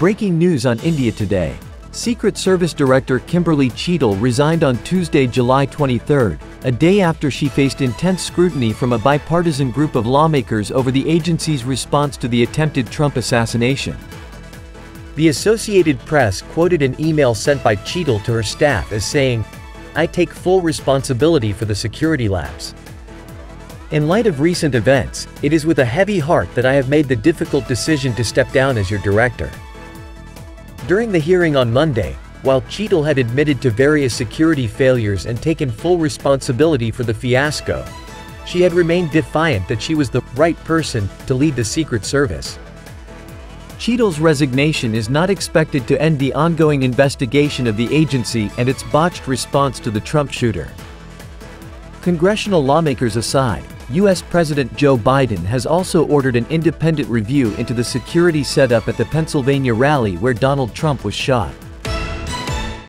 Breaking news on India Today. Secret Service Director Kimberly Cheatle resigned on Tuesday, July 23, a day after she faced intense scrutiny from a bipartisan group of lawmakers over the agency's response to the attempted Trump assassination. The Associated Press quoted an email sent by Cheatle to her staff as saying, "I take full responsibility for the security lapse. In light of recent events, it is with a heavy heart that I have made the difficult decision to step down as your director." During the hearing on Monday, while Cheatle had admitted to various security failures and taken full responsibility for the fiasco, she had remained defiant that she was the right person to lead the Secret Service. Cheatle's resignation is not expected to end the ongoing investigation of the agency and its botched response to the Trump shooter. Congressional lawmakers aside, U.S. President Joe Biden has also ordered an independent review into the security setup at the Pennsylvania rally where Donald Trump was shot.